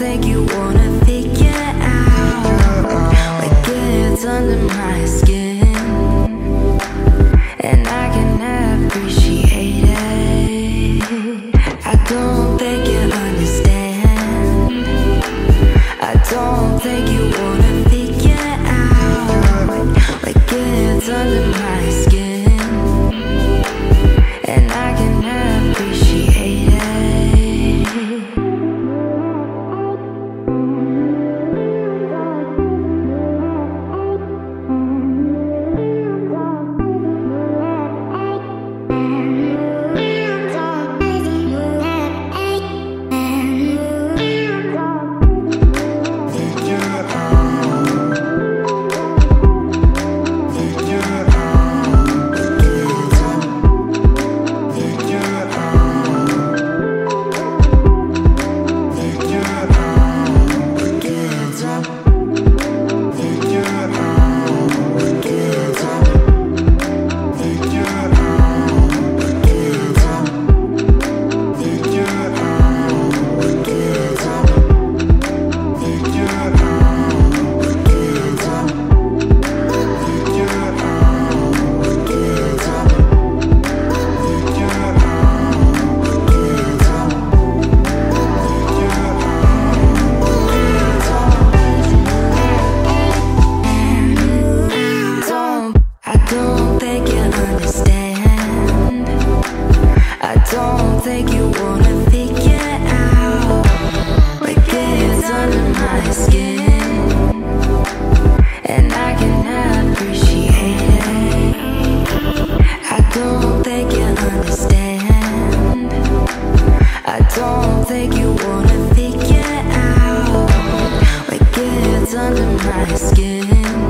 think you wanna figure out what gets under my skin, and I can appreciate it. I don't think you understand. I don't think you wanna figure out what gets under my skin, and I can appreciate it. Under my skin.